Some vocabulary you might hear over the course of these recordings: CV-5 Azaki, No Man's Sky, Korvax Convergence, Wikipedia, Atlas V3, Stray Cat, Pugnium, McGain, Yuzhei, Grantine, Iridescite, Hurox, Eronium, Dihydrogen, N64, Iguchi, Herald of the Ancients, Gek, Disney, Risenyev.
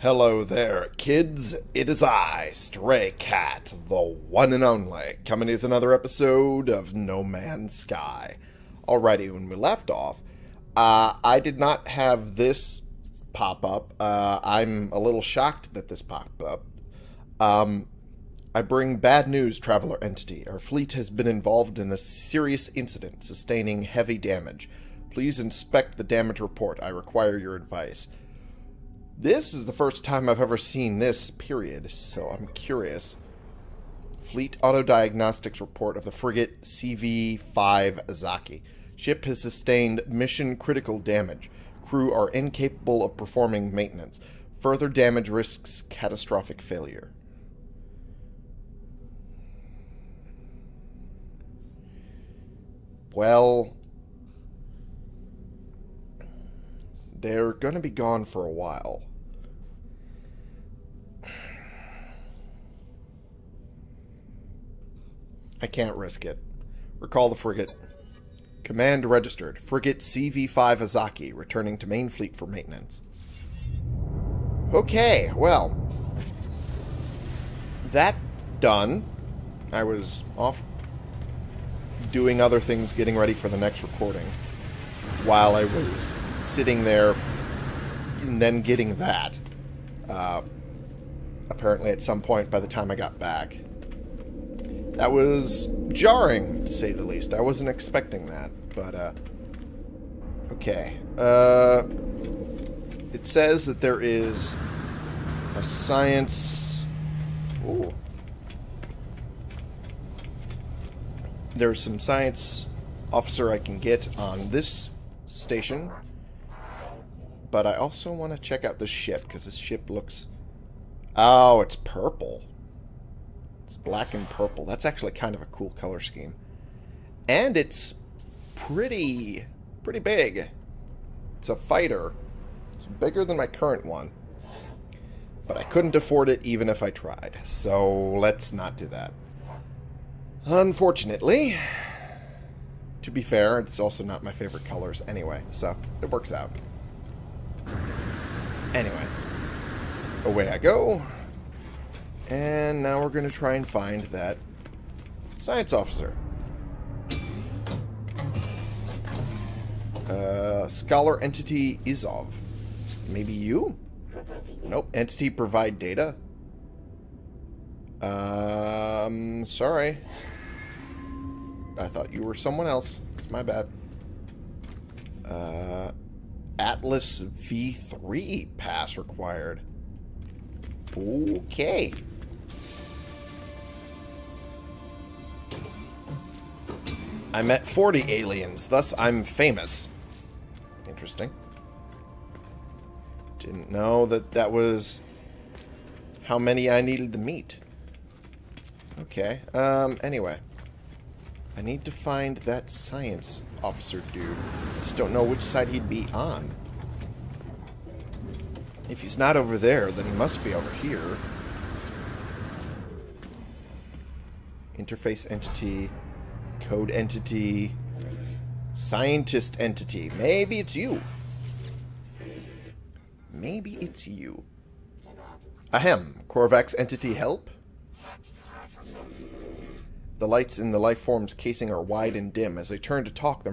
Hello there, kids. It is I, Stray Cat, the one and only, coming with another episode of No Man's Sky. Alrighty, when we left off, I did not have this pop up. I'm a little shocked that this popped up. I bring bad news, Traveler Entity. Our fleet has been involved in a serious incident, sustaining heavy damage. Please inspect the damage report. I require your advice. This is the first time I've ever seen this, period, so I'm curious. Fleet auto-diagnostics report of the frigate CV-5 Azaki. Ship has sustained mission-critical damage. Crew are incapable of performing maintenance. Further damage risks catastrophic failure. Well, they're going to be gone for a while. I can't risk it. Recall the frigate. Command registered. Frigate CV-5 Azaki returning to main fleet for maintenance. Okay, well. That done. I was off doing other things, getting ready for the next recording. While I was sitting there and then getting that. Apparently at some point by the time I got back. That was jarring, to say the least. I wasn't expecting that, but, okay. It says that there is a science... Ooh. There's some science officer I can get on this station. But I also want to check out this ship, because this ship looks... Oh, it's purple. It's black and purple. That's actually kind of a cool color scheme. And it's pretty big. It's a fighter. It's bigger than my current one. But I couldn't afford it even if I tried. So let's not do that. Unfortunately. To be fair, it's also not my favorite colors anyway, so it works out. Anyway, away I go, and now we're going to try and find that science officer. Scholar Entity Izov. Maybe you? Nope. Entity provide data? Sorry. I thought you were someone else. It's my bad. Atlas V3 pass required. Okay. I met 40 aliens, thus I'm famous. Interesting. Didn't know that that was how many I needed to meet. Okay. Anyway. I need to find that science officer dude. Just don't know which side he'd be on. If he's not over there, then he must be over here. Interface entity, code entity, scientist entity. Maybe it's you. Maybe it's you. Ahem. Korvax entity help? The lights in the lifeform's casing are wide and dim. As they turn to talk, their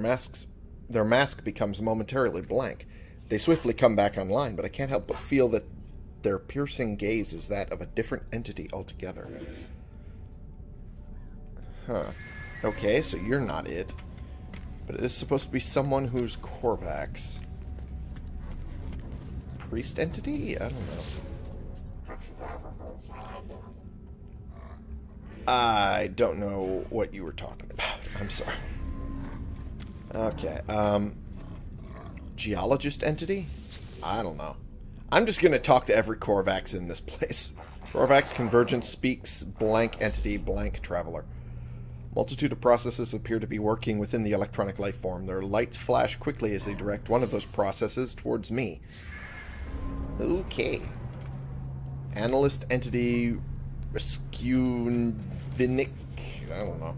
mask becomes momentarily blank. They swiftly come back online, but I can't help but feel that their piercing gaze is that of a different entity altogether. Huh. Okay, so you're not it. But it is supposed to be someone who's Korvax. Priest entity? I don't know. I don't know what you were talking about. I'm sorry. Okay, geologist entity? I don't know. I'm just gonna talk to every Korvax in this place. Korvax Convergence speaks blank entity, blank traveler. Multitude of processes appear to be working within the electronic life form. Their lights flash quickly as they direct one of those processes towards me. Okay. Analyst entity... Rescuvinik. I don't know.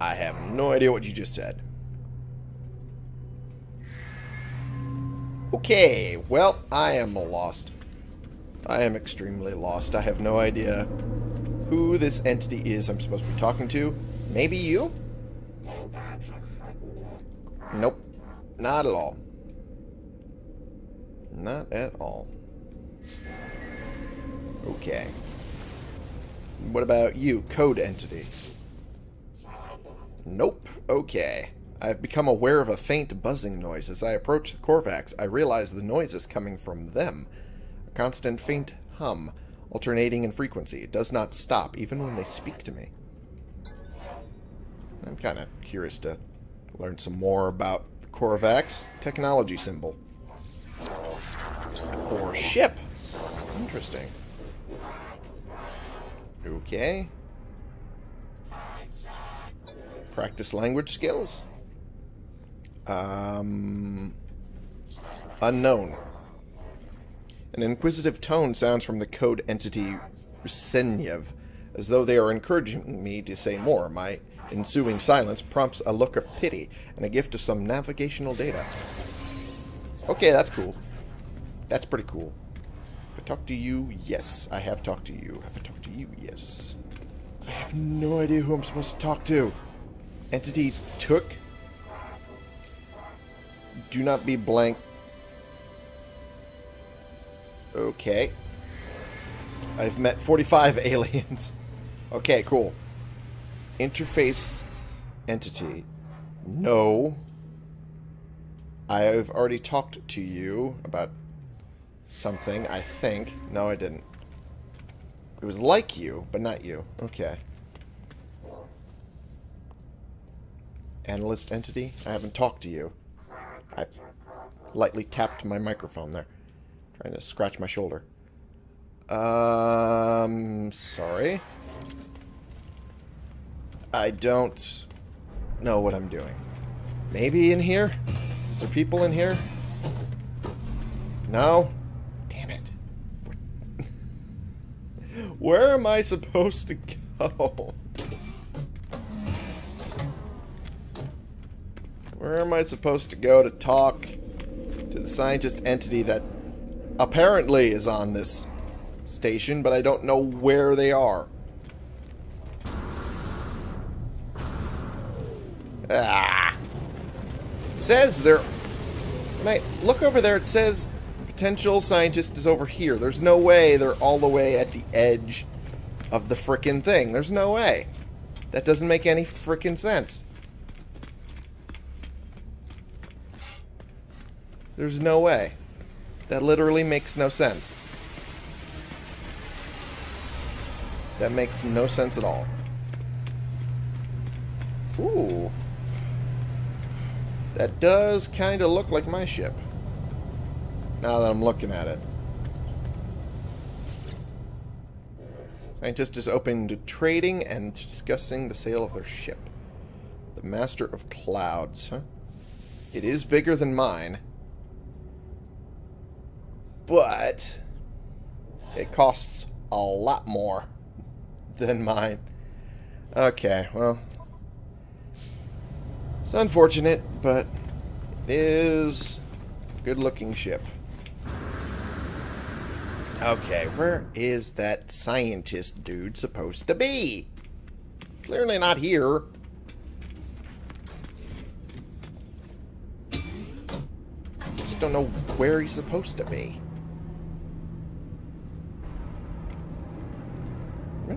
I have no idea what you just said. Okay, well, I am lost. I am extremely lost. I have no idea who this entity is I'm supposed to be talking to. Maybe you? Nope. Not at all. Not at all. Okay. What about you, code entity? Nope. Okay. I've become aware of a faint buzzing noise. As I approach the Korvax, I realize the noise is coming from them. A constant faint hum, alternating in frequency. It does not stop, even when they speak to me. I'm kind of curious to learn some more about the Korvax technology symbol. For ship. Interesting. Okay. Practice language skills. Unknown. An inquisitive tone sounds from the code entity Risenyev, as though they are encouraging me to say more. My ensuing silence prompts a look of pity and a gift of some navigational data. Okay, that's cool. That's pretty cool. Have I talked to you? Yes, I have talked to you. Have I talked to you? Yes. I have no idea who I'm supposed to talk to. Entity took. Do not be blank. Okay. I've met 45 aliens. Okay, cool. Interface entity. No. I've already talked to you about something, I think. No, I didn't. It was like you, but not you. Okay. Analyst entity? I haven't talked to you. I lightly tapped my microphone there. Trying to scratch my shoulder. Sorry. I don't know what I'm doing. Maybe in here? Is there people in here? No? Damn it. Where am I supposed to go? Where am I supposed to go to talk to the scientist entity that apparently is on this station, but I don't know where they are? Ah! It says they're... When I look over there, it says potential scientist is over here. There's no way they're all the way at the edge of the frickin' thing. There's no way. That doesn't make any frickin' sense. There's no way. That literally makes no sense. That makes no sense at all. Ooh. That does kind of look like my ship. Now that I'm looking at it. Scientist is open to trading and discussing the sale of their ship. The Master of Clouds, huh? It is bigger than mine. But it costs a lot more than mine. Okay, well, it's unfortunate, but it is a good-looking ship. Okay, where is that scientist dude supposed to be? Clearly not here. Just don't know where he's supposed to be.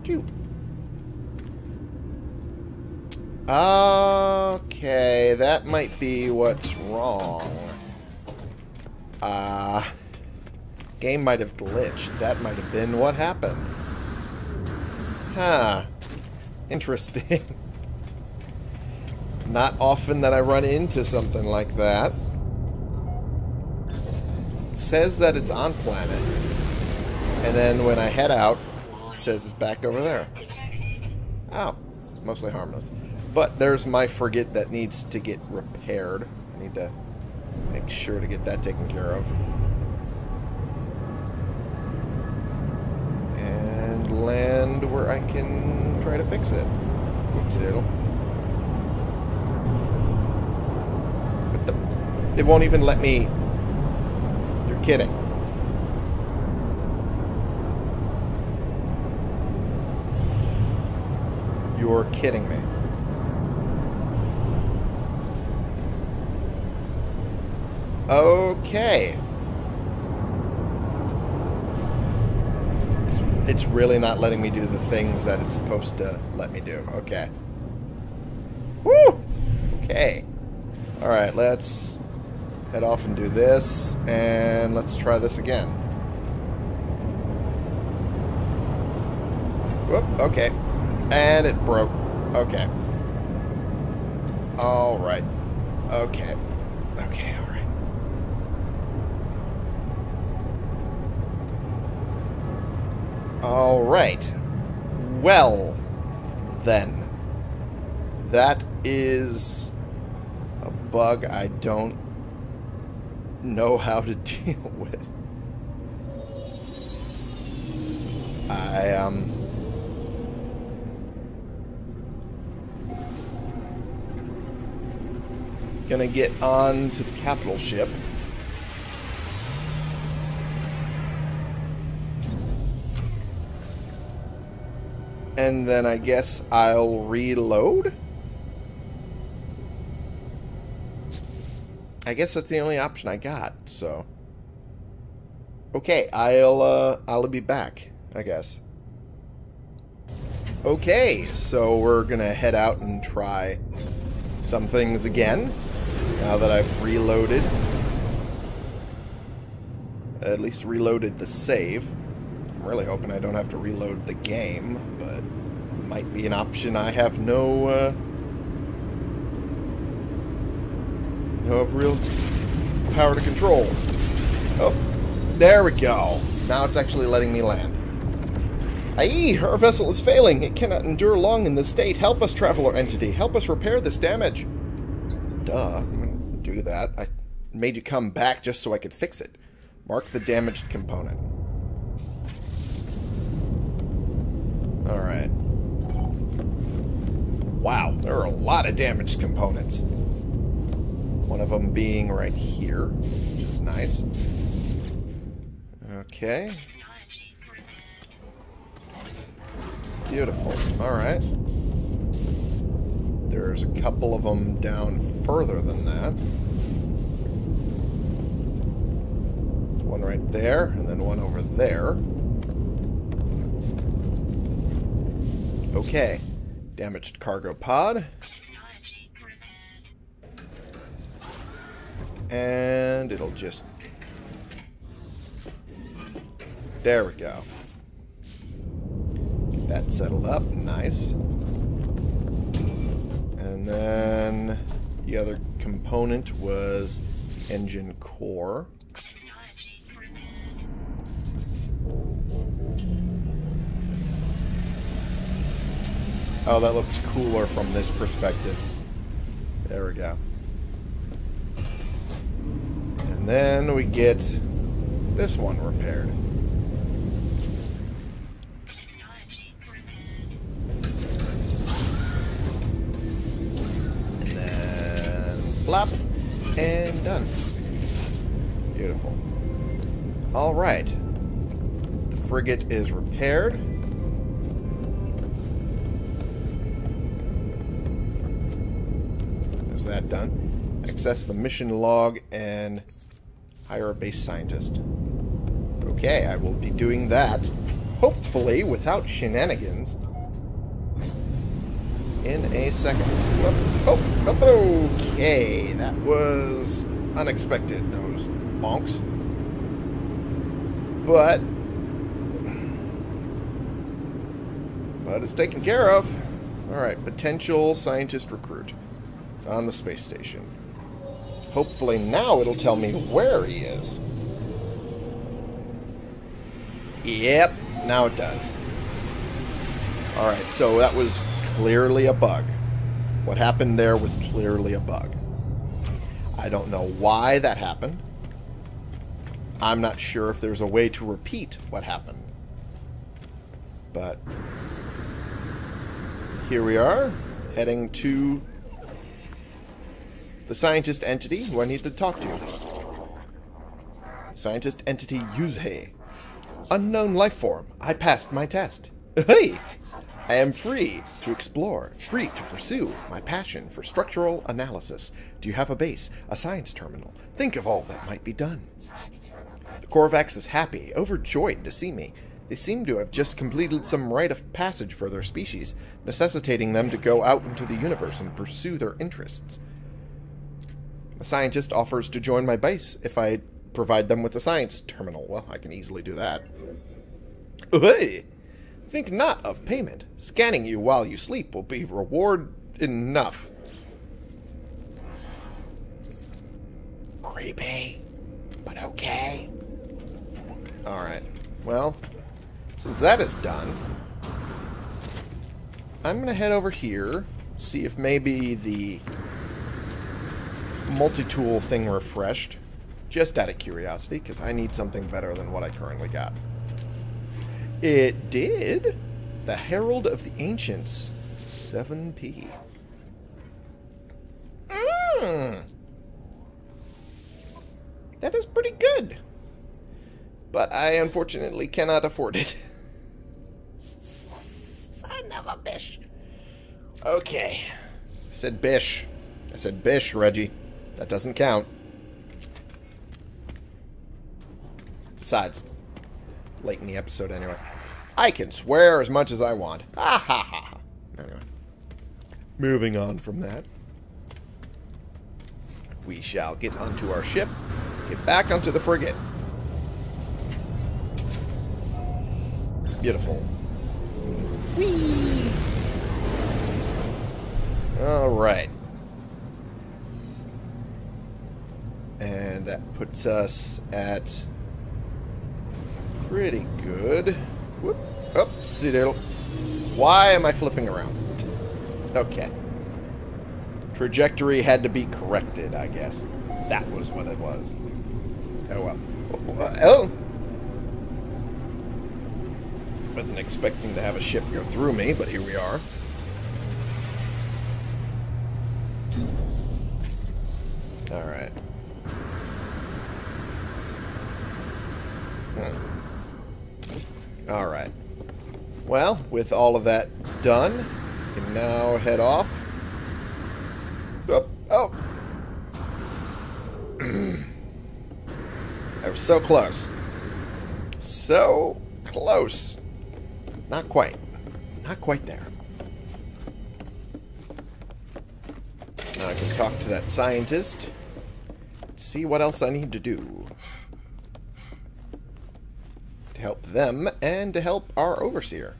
You. Okay, that might be what's wrong. Game might have glitched. That might have been what happened. Huh. Interesting. Not often that I run into something like that. It says that it's on planet. And then when I head out, says it's back over there. Oh, it's mostly harmless. But there's my frigate that needs to get repaired. I need to make sure to get that taken care of. And land where I can try to fix it. Oopsie-doodle. But it won't even let me kidding. You're kidding me. Okay. It's really not letting me do the things that it's supposed to let me do. Okay. Woo! Okay. Alright, let's head off and do this. And let's try this again. Whoop, okay. And it broke. Okay. Alright. Okay. Okay, alright. Alright. Well, then. That is a bug I don't know how to deal with. Gonna get on to the capital ship. And then I guess I'll reload? I guess that's the only option I got, so... Okay, I'll be back, I guess. Okay, so we're gonna head out and try some things again, now that I've reloaded. At least reloaded the save. I'm really hoping I don't have to reload the game, but might be an option I have no real power to control. Oh, there we go. Now it's actually letting me land. Aye, our vessel is failing. It cannot endure long in this state. Help us, traveler entity. Help us repair this damage. Duh, I'm gonna do that. I made you come back just so I could fix it. Mark the damaged component. Alright. Wow, there are a lot of damaged components. One of them being right here, which is nice. Okay. Beautiful. Alright. There's a couple of them down further than that. One right there, and then one over there. Okay. Damaged cargo pod. And it'll just... There we go. Get that settled up. Nice. And then the other component was engine core. Oh, that looks cooler from this perspective. There we go. And then we get this one repaired. And then flop. And done. Beautiful. Alright. The frigate is repaired. That done. Access the mission log and hire a base scientist. Okay, I will be doing that, hopefully without shenanigans, in a second. Oh, okay, that was unexpected, those bonks. But it's taken care of. Alright, potential scientist recruit. It's on the space station. Hopefully now it'll tell me where he is. Yep, now it does. Alright, so that was clearly a bug. What happened there was clearly a bug. I don't know why that happened. I'm not sure if there's a way to repeat what happened. But here we are, heading to... the scientist entity who I need to talk to. Scientist Entity Yuzhei. Unknown life form. I passed my test. Hey! I am free to explore, free to pursue my passion for structural analysis. Do you have a base, a science terminal? Think of all that might be done. The Korvax is happy, overjoyed to see me. They seem to have just completed some rite of passage for their species, necessitating them to go out into the universe and pursue their interests. The scientist offers to join my base if I provide them with a science terminal. Well, I can easily do that. Hey! Think not of payment. Scanning you while you sleep will be reward enough. Creepy, but okay. Alright. Well, since that is done, I'm going to head over here, see if maybe the multi-tool thing refreshed, just out of curiosity, because I need something better than what I currently got. It did. The Herald of the Ancients, 7P. That is pretty good. But I unfortunately cannot afford it. Son of a bish. Okay. I said bish. I said bish, Reggie. That doesn't count. Besides, late in the episode anyway. I can swear as much as I want. Ha ha ha. Anyway. Moving on from that. We shall get onto our ship. Get back onto the frigate. Beautiful. Whee! Alright. And that puts us at pretty good. Whoop. Oopsie diddle. Why am I flipping around? Okay. Trajectory had to be corrected, I guess. That was what it was. Oh well. Oh! Wasn't expecting to have a ship go through me, but here we are. Alright. Alright. Well, with all of that done, we can now head off. Oh! Oh. That was so close. So close. Not quite. Not quite there. Now I can talk to that scientist. See what else I need to do. To help them and to help our overseer.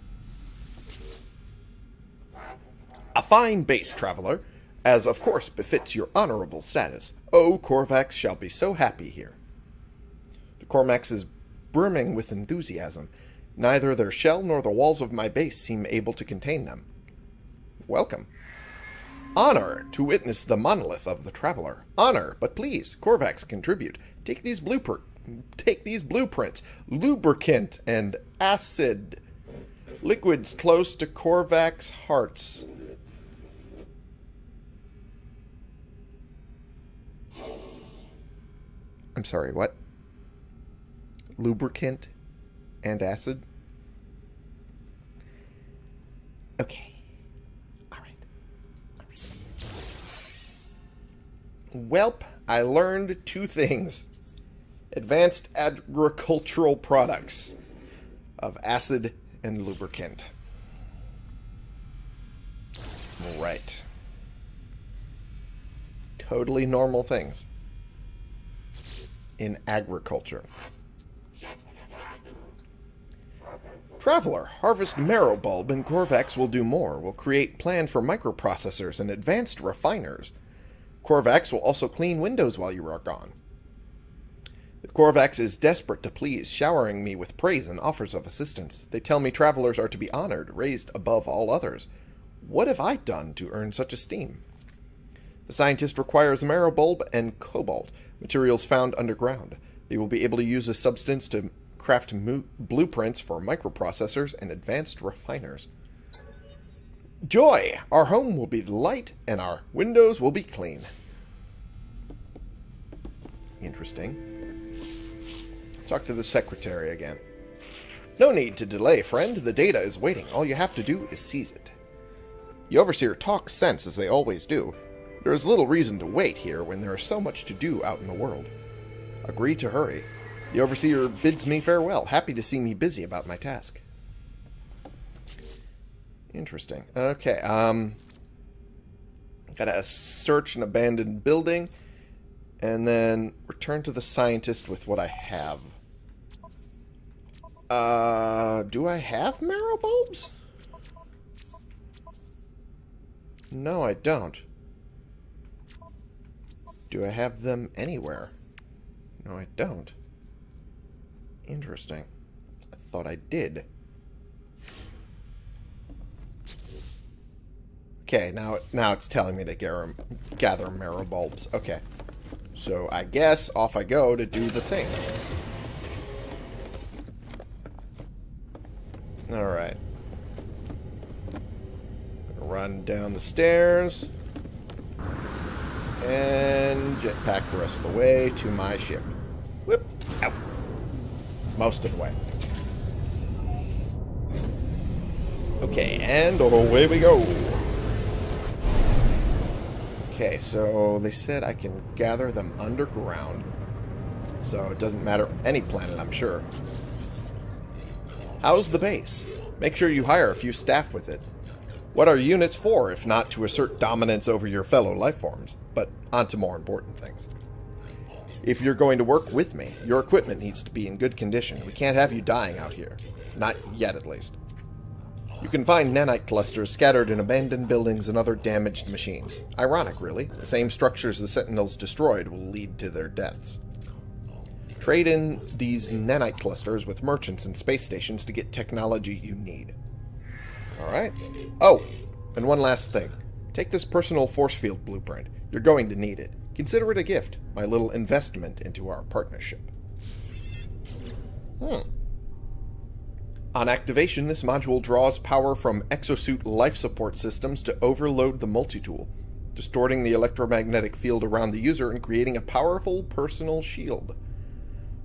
A fine base, traveler, as of course befits your honorable status. Oh, Korvax shall be so happy here. The Korvax is brimming with enthusiasm. Neither their shell nor the walls of my base seem able to contain them. Welcome. Honor to witness the monolith of the traveler. Honor, but please, Korvax, contribute. Take these blueprints, lubricant and acid. Liquids close to Korvax hearts. I'm sorry, what? Lubricant and acid? Okay. Alright. Welp, I learned two things. Advanced agricultural products of acid and lubricant. Right. Totally normal things in agriculture. Traveler, harvest marrow bulb and Korvax will do more. Will create plan for microprocessors and advanced refiners. Korvax will also clean windows while you are gone. The Korvax is desperate to please, showering me with praise and offers of assistance. They tell me travelers are to be honored, raised above all others. What have I done to earn such esteem? The scientist requires marrow bulb and cobalt, materials found underground. They will be able to use this substance to craft blueprints for microprocessors and advanced refiners. Joy! Our home will be light and our windows will be clean. Interesting. Talk to the secretary again. No need to delay, friend. The data is waiting. All you have to do is seize it. The overseer talks sense, as they always do. There is little reason to wait here when there is so much to do out in the world. Agree to hurry. The overseer bids me farewell, happy to see me busy about my task. Interesting. Okay, gotta search an abandoned building, and then return to the scientist with what I have. Do I have marrow bulbs? No, I don't. Do I have them anywhere? No, I don't. Interesting. I thought I did. Okay, now it's telling me to gather marrow bulbs. Okay. So I guess off I go to do the thing. Alright. Run down the stairs. And jetpack the rest of the way to my ship. Whip! Ow! Most of the way. Okay, and away we go. Okay, so they said I can gather them underground. So it doesn't matter any planet, I'm sure. How's the base? Make sure you hire a few staff with it. What are units for, if not to assert dominance over your fellow lifeforms? But on to more important things. If you're going to work with me, your equipment needs to be in good condition. We can't have you dying out here. Not yet, at least. You can find nanite clusters scattered in abandoned buildings and other damaged machines. Ironic, really. The same structures the Sentinels destroyed will lead to their deaths. Trade in these nanite clusters with merchants and space stations to get technology you need. Alright. Oh, and one last thing. Take this personal force field blueprint. You're going to need it. Consider it a gift, my little investment into our partnership. On activation, this module draws power from exosuit life support systems to overload the multi-tool, distorting the electromagnetic field around the user and creating a powerful personal shield.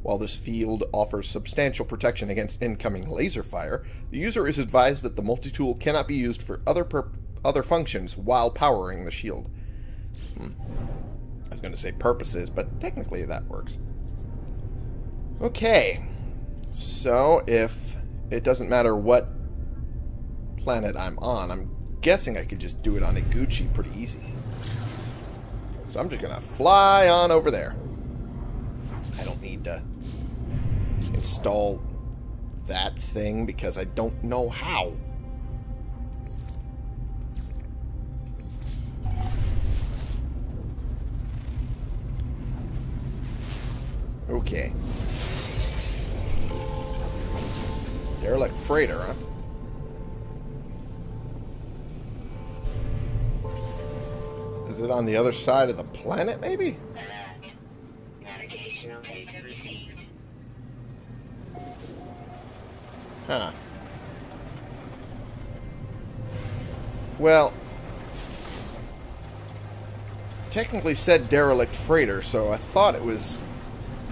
While this field offers substantial protection against incoming laser fire, the user is advised that the multi-tool cannot be used for other functions while powering the shield. I was going to say purposes, but technically that works. Okay. So, if it doesn't matter what planet I'm on, I'm guessing I could just do it on Iguchi pretty easy. So I'm just going to fly on over there. I don't need to install that thing because I don't know how. Okay. Derelict freighter, huh? Is it on the other side of the planet, maybe? Navigational data received. Huh. Well, technically said derelict freighter, so I thought it was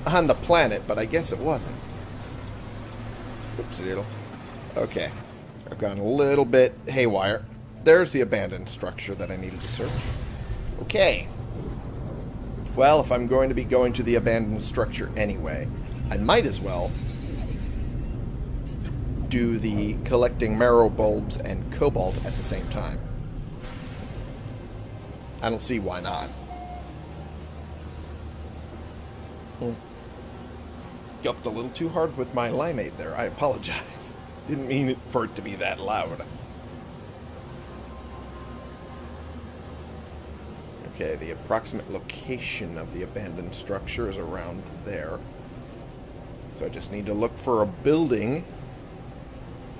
on the planet, but I guess it wasn't. Oopsie-doodle. Okay. I've gone a little bit haywire. There's the abandoned structure that I needed to search. Okay. Well, if I'm going to be going to the abandoned structure anyway, I might as well do the collecting marrow bulbs and cobalt at the same time. I don't see why not. Yupped a little too hard with my limeade there. I apologize. Didn't mean it for it to be that loud. Okay, the approximate location of the abandoned structure is around there. So I just need to look for a building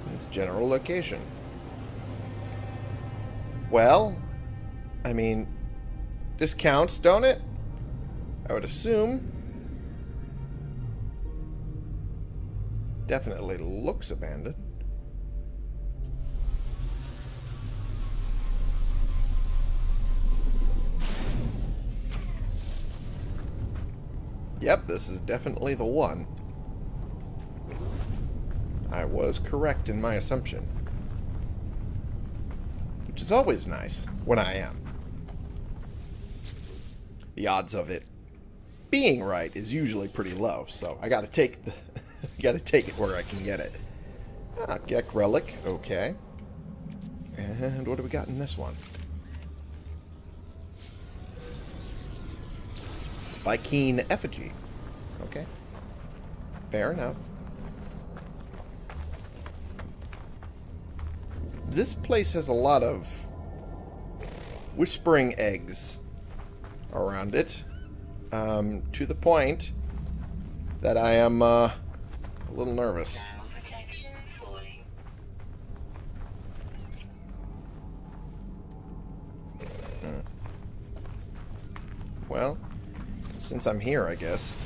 in its general location. Well, I mean, this counts, don't it? I would assume. Definitely looks abandoned. Yep, this is definitely the one. I was correct in my assumption. Which is always nice when I am. The odds of it being right is usually pretty low, so I gotta take the gotta take it where I can get it. Ah, Gek Relic, okay. And what do we got in this one? Viking Effigy. Okay. Fair enough. This place has a lot of whispering eggs around it. To the point that I am a little nervous. Well, since I'm here, I guess.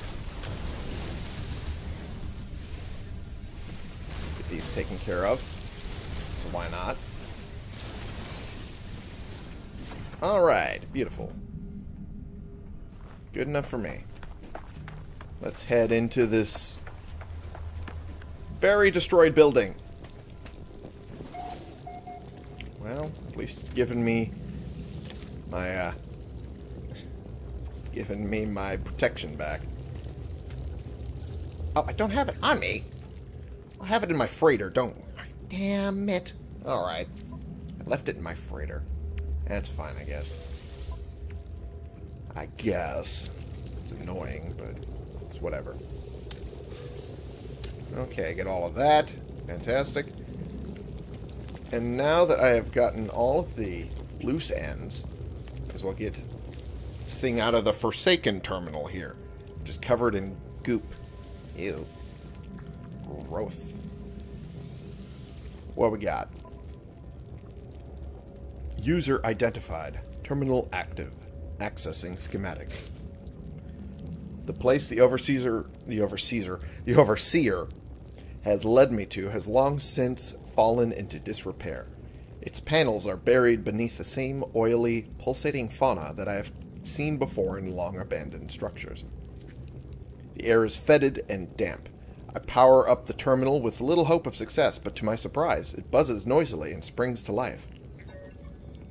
Get these taken care of. So why not? Alright, beautiful. Good enough for me. Let's head into this very destroyed building. Well, at least it's given me my, protection back. Oh, I don't have it on me. I'll have it in my freighter, don't I? Damn it. Alright. I left it in my freighter. That's fine, I guess. It's annoying, but it's whatever. Okay, get all of that. Fantastic. And now that I have gotten all of the loose ends, as well get the thing out of the Forsaken terminal here. Just covered in goop. Ew. Growth. What we got? User identified. Terminal active. Accessing schematics. The place the overseer has led me to has long since fallen into disrepair. Its panels are buried beneath the same oily, pulsating fauna that I have seen before in long abandoned structures. The air is fetid and damp. I power up the terminal with little hope of success, but to my surprise, it buzzes noisily and springs to life.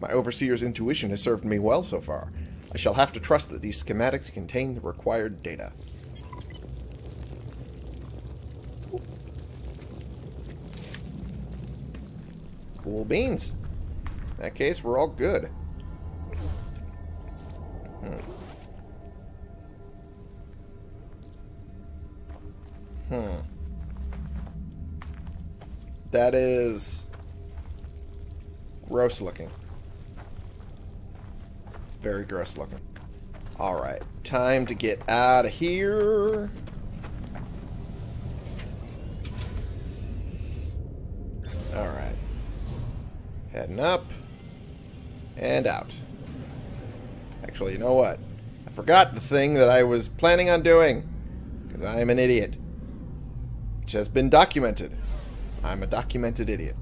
My overseer's intuition has served me well so far. I shall have to trust that these schematics contain the required data. Cool beans. In that case, we're all good. That is gross looking. Very gross looking. Alright, time to get out of here. Alright. Heading up. And out. Actually, you know what? I forgot the thing that I was planning on doing. Because I am an idiot. Which has been documented. I'm a documented idiot.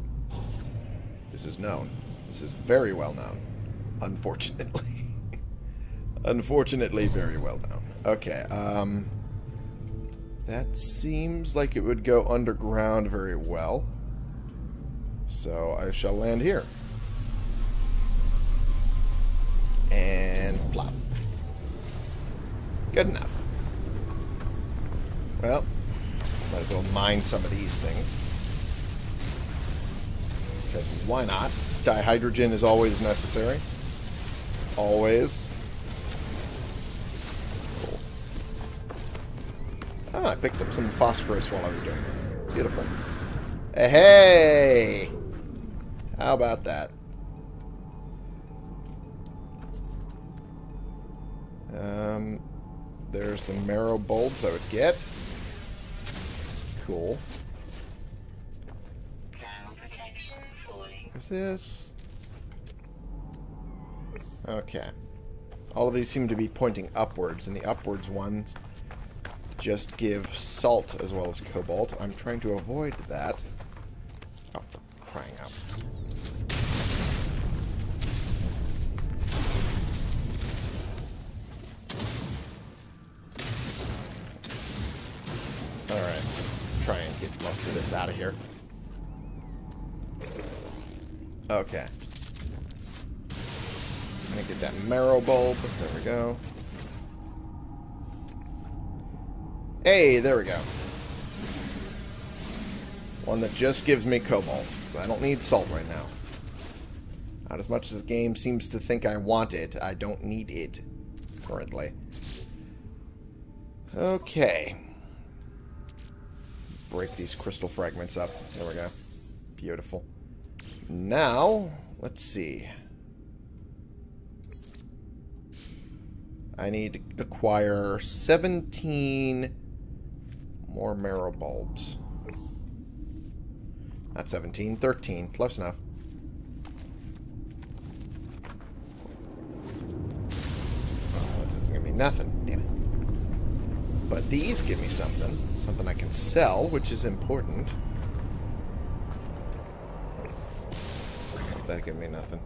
This is known. This is very well known. Unfortunately. Unfortunately, very well known. Okay, that seems like it would go underground very well. So I shall land here. And plop. Good enough. Well, might as well mine some of these things. Because why not? Dihydrogen is always necessary. Always. Ah, I picked up some phosphorus while I was doing it. Beautiful. Hey! How about that? There's the marrow bulbs I would get. Cool. Is this? Okay. All of these seem to be pointing upwards, and the upwards ones just give salt as well as cobalt. I'm trying to avoid that. Oh, for crying out. Alright, just try and get most of this out of here. Okay. I'm gonna get that marrow bulb. There we go. Hey, there we go. One that just gives me cobalt, because I don't need salt right now. Not as much as the game seems to think I want it. I don't need it currently. Okay. Break these crystal fragments up. There we go. Beautiful. Now, let's see. I need to acquire 17 more marrow bulbs. Not 17, 13. Close enough. Oh, this is going to be nothing. Damn it. But these give me something. Something I can sell, which is important. That give me nothing.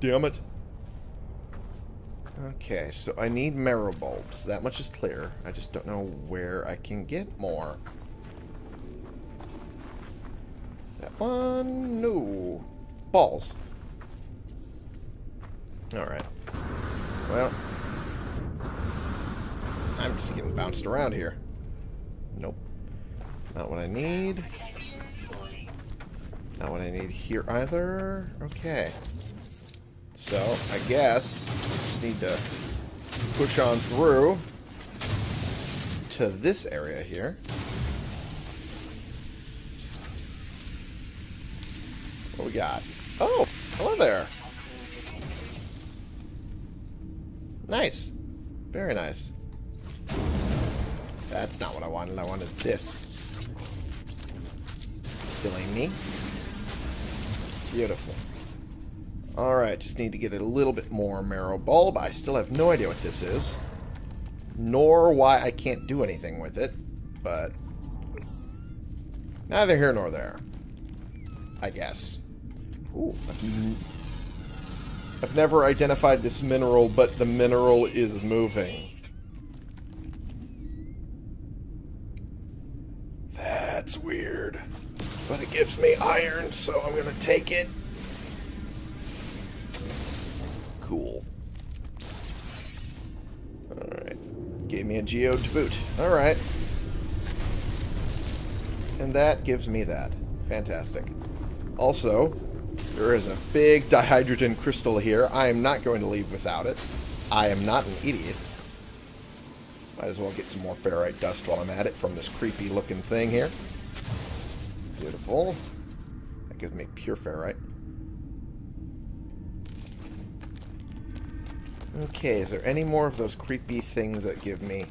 Damn it. Okay, so I need marrow bulbs. That much is clear. I just don't know where I can get more. Is that one? No. Balls. Alright. Well. I'm just getting bounced around here. Nope. Not what I need. Not what I need here either. Okay. So, I guess we just need to push on through to this area here. What we got? Oh, hello there. Nice. Very nice. That's not what I wanted. I wanted this. Silly me. Beautiful. Alright, just need to get a little bit more marrow bulb. I still have no idea what this is, nor why I can't do anything with it, but neither here nor there, I guess. Ooh, I've never identified this mineral, but the mineral is moving. That's weird. But it gives me iron, so I'm going to take it. Cool. Alright. Gave me a geo to boot. Alright. And that gives me that. Fantastic. Also, there is a big dihydrogen crystal here. I am not going to leave without it. I am not an idiot. Might as well get some more ferrite dust while I'm at it from this creepy looking thing here. Beautiful. That gives me pure ferrite. Okay, is there any more of those creepy things that give me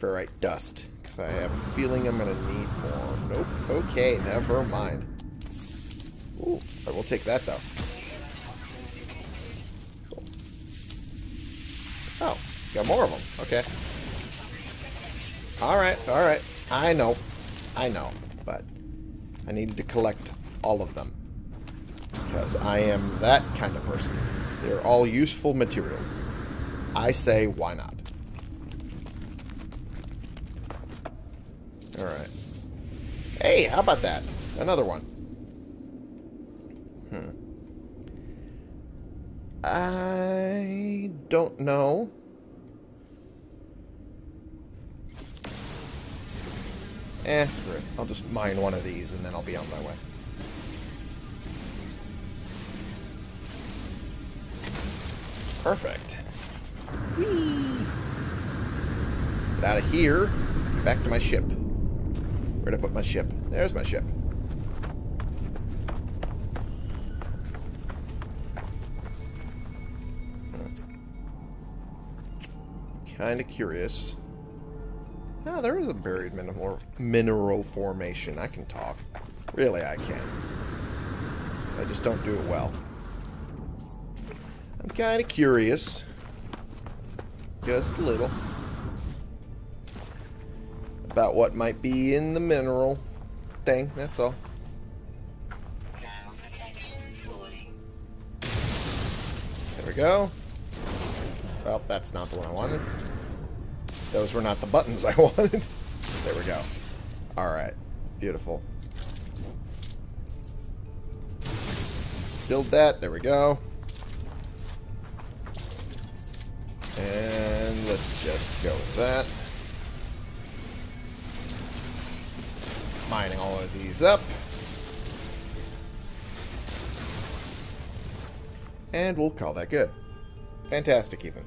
ferrite dust? Because I have a feeling I'm going to need more. Nope. Okay, never mind. Ooh, I will take that, though. Cool. Oh, got more of them. Okay. Alright, alright. I know. I know. But I needed to collect all of them, because I am that kind of person. They're all useful materials. I say, why not? Alright. Hey, how about that? Another one. I don't know. Eh, screw it. I'll just mine one of these and then I'll be on my way. Perfect. Whee! Get out of here. Back to my ship. Where'd I put my ship? There's my ship. Kinda curious. Oh, there is a buried mineral formation. I can talk. Really, I can. I just don't do it well. I'm kind of curious. Just a little. About what might be in the mineral thing. That's all. There we go. Well, that's not the one I wanted. Those were not the buttons I wanted. There we go. Alright. Beautiful. Build that. There we go. And let's just go with that. Mining all of these up. And we'll call that good. Fantastic, even.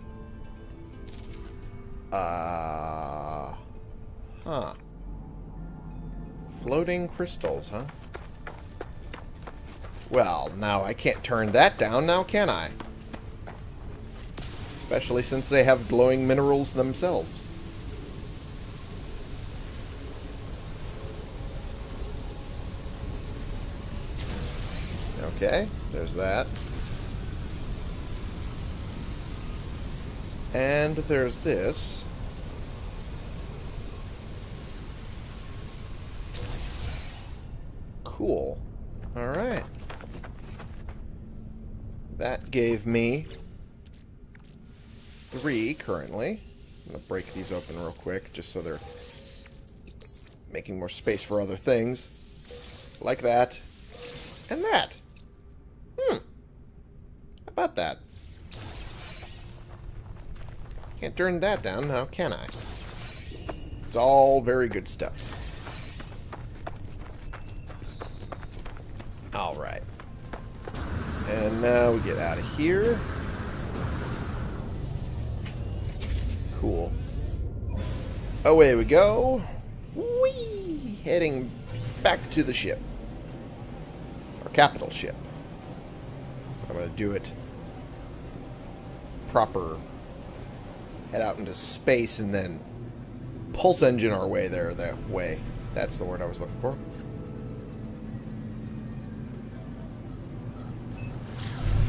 Huh. Floating crystals, huh? Well, now I can't turn that down now, can I? Especially since they have glowing minerals themselves. Okay, there's that. And there's this. Cool. Alright. That gave me 3 currently. I'm going to break these open real quick just so they're making more space for other things. Like that. And that. Hmm. How about that? Can't turn that down now, can I? It's all very good stuff. Alright. And now we get out of here. Cool. Away we go. Whee! Heading back to the ship. Our capital ship. I'm going to do it proper. Head out into space and then pulse engine our way there that way. That's the word I was looking for.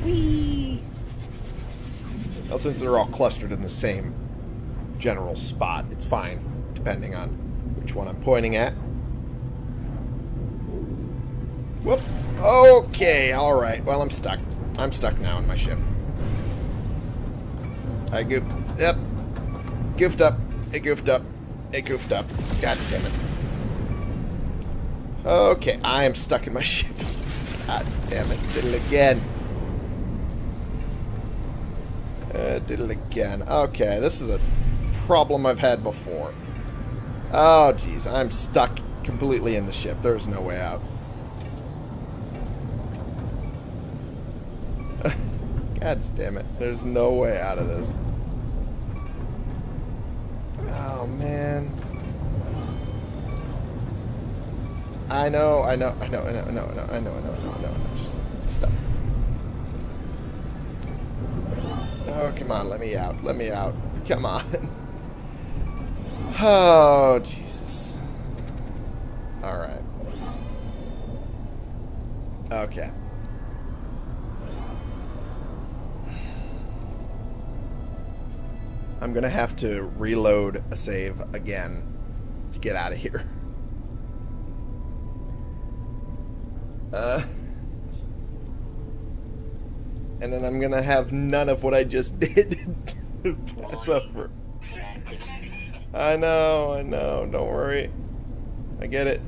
Whee! Well, since they're all clustered in the same general spot, it's fine, depending on which one I'm pointing at. Whoop! Okay, alright. Well, I'm stuck. I'm stuck now in my ship. I goofed. Yep. Goofed up. It goofed up. It goofed up. God damn it. Okay, I am stuck in my ship. God damn it. Diddle again. Diddle again. Okay, this is a problem I've had before. Oh, geez. I'm stuck completely in the ship. There's no way out. God damn it. There's no way out of this. Oh, man. I know. Just stop. Oh, come on. Let me out. Let me out. Come on. Oh, Jesus. All right. Okay. I'm going to have to reload a save again to get out of here. And then I'm going to have none of what I just did to pass over. I know. Don't worry. I get it.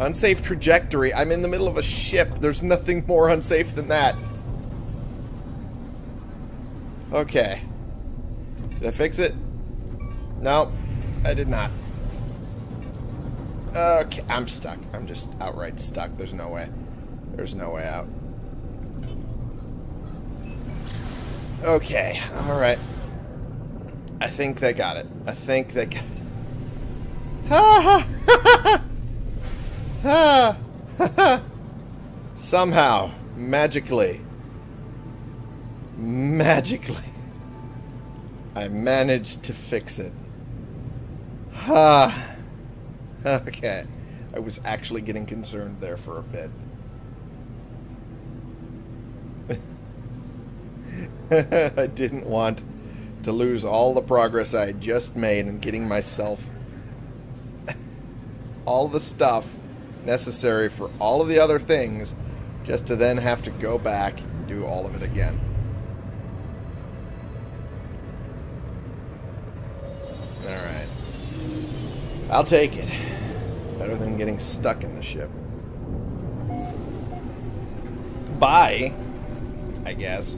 Unsafe trajectory. I'm in the middle of a ship. There's nothing more unsafe than that. Okay. Did I fix it? No, I did not. Okay, I'm stuck. I'm just outright stuck. There's no way. There's no way out. Okay, alright. I think they got it. I think they got it. Ha ha ha ha! Somehow, magically. Magically, I managed to fix it. Ha! Okay. I was actually getting concerned there for a bit. I didn't want to lose all the progress I had just made in getting myself all the stuff necessary for all of the other things, just to then have to go back and do all of it again. I'll take it. better than getting stuck in the ship. Bye, I guess.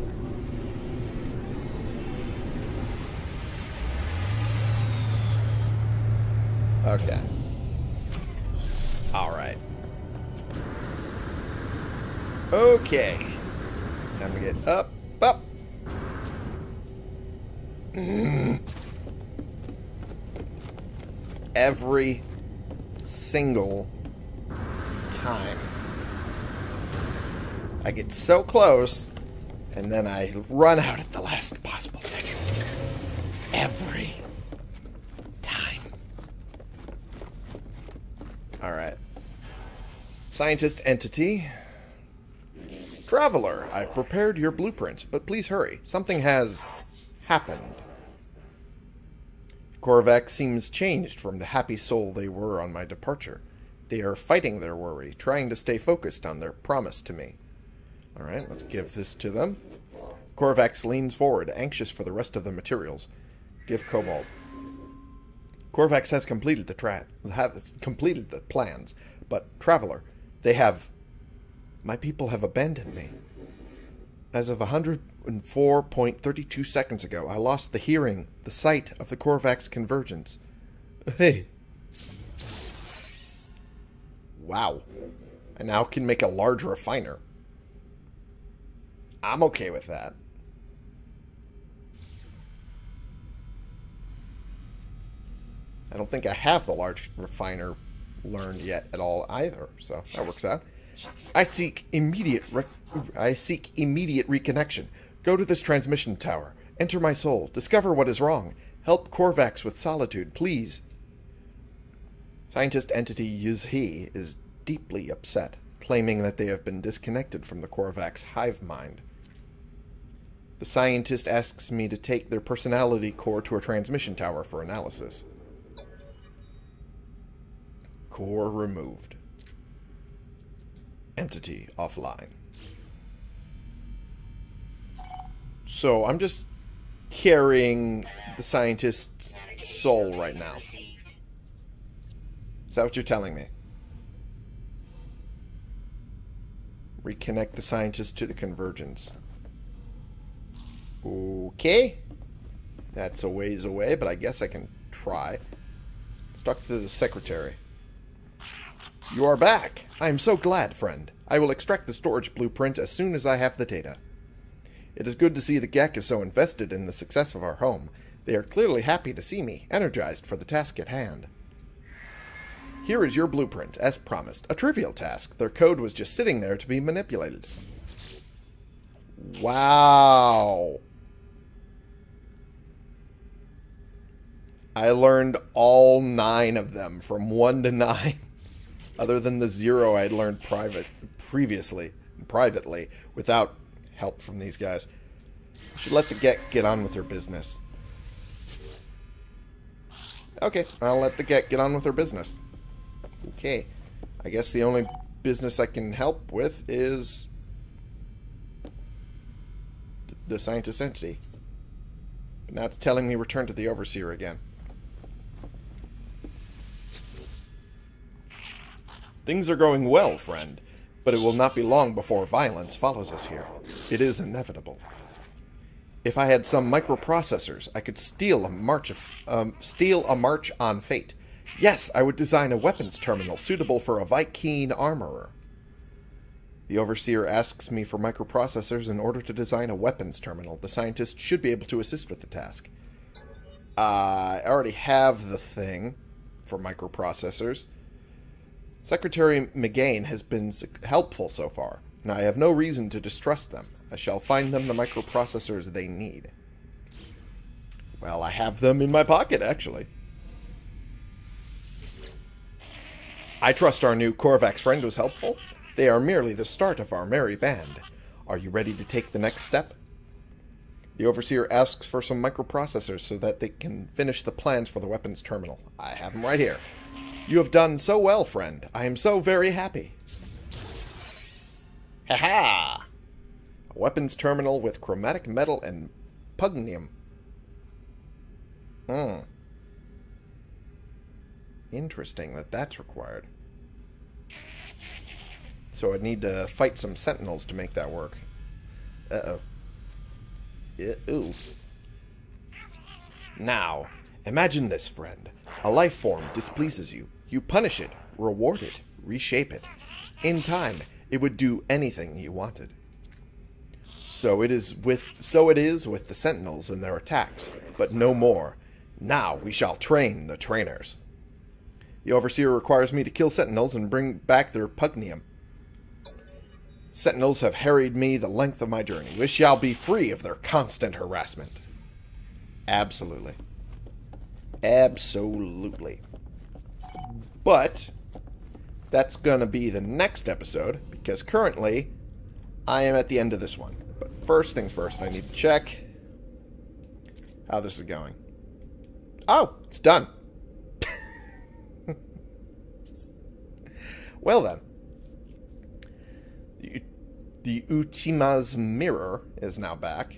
Okay. All right. Okay. Time to get up, up. Every single time. I get so close, and then I run out at the last possible second. Every time. Alright. Scientist entity. Traveler, I've prepared your blueprints, but please hurry. Something has happened. Korvax seems changed from the happy soul they were on my departure. They are fighting their worry, trying to stay focused on their promise to me. Alright, let's give this to them. Korvax leans forward, anxious for the rest of the materials. Give Cobalt. Korvax has completed the plans, but, Traveler, they have... My people have abandoned me. As of 104.32 seconds ago, I lost the hearing, the sight of the Korvax Convergence. Hey. Wow. I now can make a large refiner. I'm okay with that. I don't think I have the large refiner learned yet at all either, so that works out. I seek immediate reconnection. Go to this transmission tower. Enter my soul. Discover what is wrong. Help Korvax with solitude, please. Scientist entity Yuzhi is deeply upset, claiming that they have been disconnected from the Korvax hive mind. The scientist asks me to take their personality core to a transmission tower for analysis. Core removed. Entity offline. So I'm just carrying the scientist's soul right now. Is that what you're telling me? Reconnect the scientist to the convergence. Okay. That's a ways away, but I guess I can try. Let's talk to the secretary. You are back. I am so glad, friend. I will extract the storage blueprint as soon as I have the data. It is good to see the Gek is so invested in the success of our home. They are clearly happy to see me, energized for the task at hand. Here is your blueprint, as promised. A trivial task. Their code was just sitting there to be manipulated. Wow. I learned all 9 of them, from 1 to 9. Other than the 0 I'd learned privately, without help from these guys. I should let the Gek get on with her business. Okay, I'll let the Gek get on with her business. Okay, I guess the only business I can help with is the scientist entity. But now it's telling me return to the overseer again. Things are going well, friend, but it will not be long before violence follows us here. It is inevitable. If I had some microprocessors, I could steal a march on fate. Yes, I would design a weapons terminal suitable for a Viking armorer. The overseer asks me for microprocessors in order to design a weapons terminal. The scientist should be able to assist with the task. I already have the thing for microprocessors. Secretary McGain has been helpful so far, and I have no reason to distrust them. I shall find them the microprocessors they need. Well, I have them in my pocket, actually. I trust our new Korvax friend was helpful. They are merely the start of our merry band. Are you ready to take the next step? The overseer asks for some microprocessors so that they can finish the plans for the weapons terminal. I have them right here. You have done so well, friend. I am so very happy. Ha-ha! A weapons terminal with chromatic metal and pugnium. Interesting that that's required. So I'd need to fight some sentinels to make that work. Uh-oh. Ooh. Now, imagine this, friend. A life form displeases you. You punish it, reward it, reshape it. In time, it would do anything you wanted. So it is with the sentinels and their attacks, but no more. Now we shall train the trainers. The overseer requires me to kill sentinels and bring back their pugnium. Sentinels have harried me the length of my journey. We shall be free of their constant harassment. Absolutely. Absolutely. But that's going to be the next episode, because currently I am at the end of this one. But first things first, I need to check how this is going. Oh, it's done. Well then. The Utima's mirror is now back.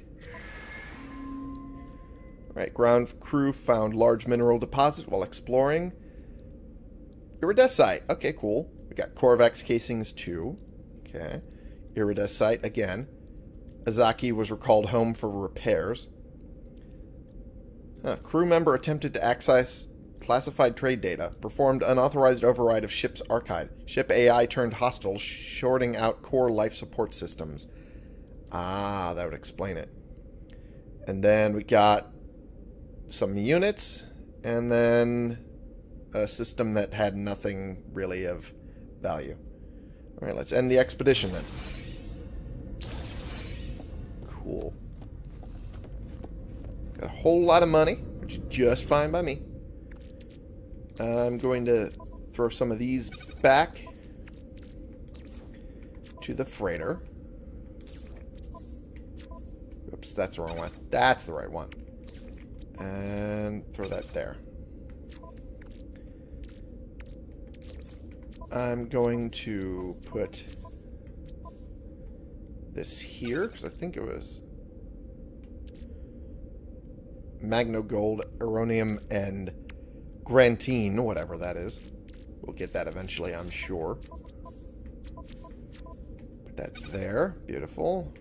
Alright, ground crew found large mineral deposit while exploring. Iridescite. Okay, cool. We got Korvax casings too. Okay. Iridescite again. Azaki was recalled home for repairs. Huh. Crew member attempted to access classified trade data. Performed unauthorized override of ship's archive. Ship AI turned hostile, shorting out core life support systems. Ah, that would explain it. And then we got some units. And then a system that had nothing really of value. Alright, let's end the expedition then. Cool. Got a whole lot of money, which is just fine by me. I'm going to throw some of these back to the freighter. Oops, that's the wrong one. That's the right one. And throw that there. I'm going to put this here, because I think it was Magno Gold, Eronium, and Grantine, whatever that is. We'll get that eventually, I'm sure. Put that there. Beautiful.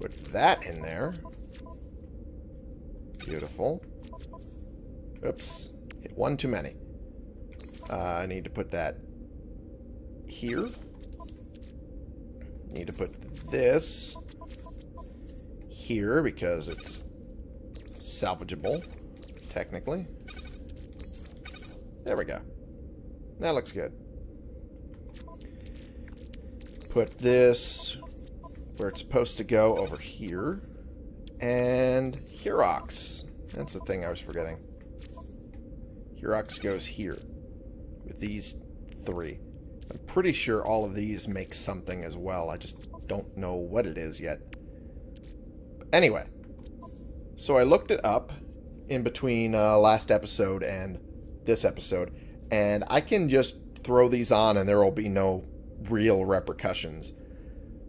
Put that in there. Beautiful. Oops. Hit one too many. I need to put that here. Need to put this here because it's salvageable, technically. There we go. That looks good. Put this where it's supposed to go, over here. And Hurox. That's the thing I was forgetting. Hurox goes here. These three. I'm pretty sure all of these make something as well. I just don't know what it is yet. But anyway, so I looked it up in between last episode and this episode, and I can just throw these on and there will be no real repercussions.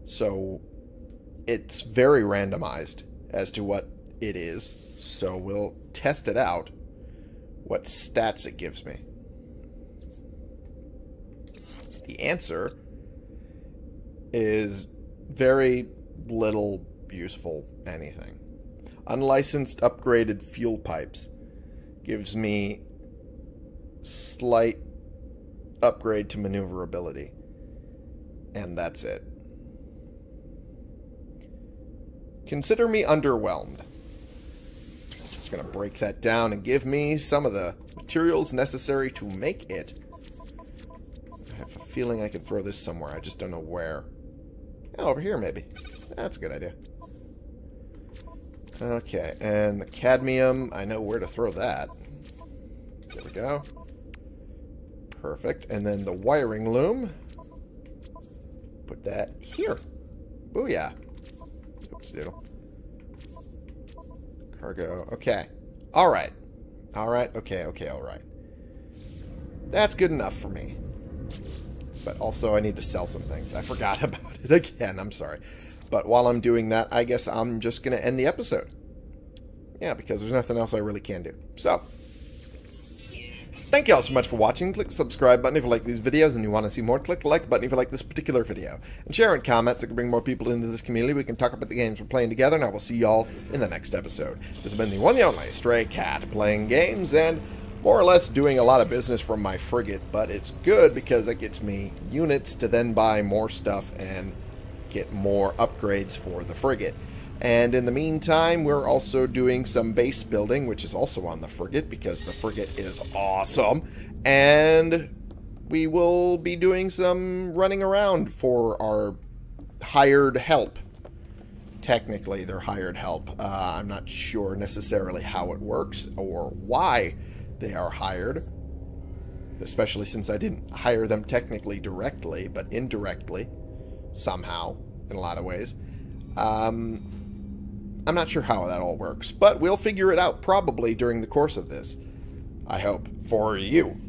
So it's very randomized as to what it is. So we'll test it out, what stats it gives me. The answer is very little useful anything. Unlicensed upgraded fuel pipes gives me slight upgrade to maneuverability, and that's it. Consider me underwhelmed. Just gonna break that down and give me some of the materials necessary to make it. I have a feeling I could throw this somewhere. I just don't know where. Oh, over here, maybe. That's a good idea. Okay, and the cadmium, I know where to throw that. There we go. Perfect. And then the wiring loom. Put that here. Booyah. Oopsie doodle. Cargo. Okay. Alright. Alright, okay, okay, alright. That's good enough for me. But also I need to sell some things. I forgot about it again. I'm sorry. But while I'm doing that, I guess I'm just going to end the episode. Yeah, because there's nothing else I really can do. So, Thank you all so much for watching. Click the subscribe button if you like these videos and you want to see more. Click the like button if you like this particular video. And share in comments so it can bring more people into this community. We can talk about the games we're playing together, and I will see you all in the next episode. This has been the one and only Stray Cat, playing games and more or less doing a lot of business from my frigate, but it's good because it gets me units to then buy more stuff and get more upgrades for the frigate. And in the meantime, we're also doing some base building, which is also on the frigate because the frigate is awesome. And we will be doing some running around for our hired help. Technically, they're hired help. I'm not sure necessarily how it works or why they are hired, especially since I didn't hire them technically directly, but indirectly somehow in a lot of ways. I'm not sure how that all works, but we'll figure it out probably during the course of this, I hope, for you.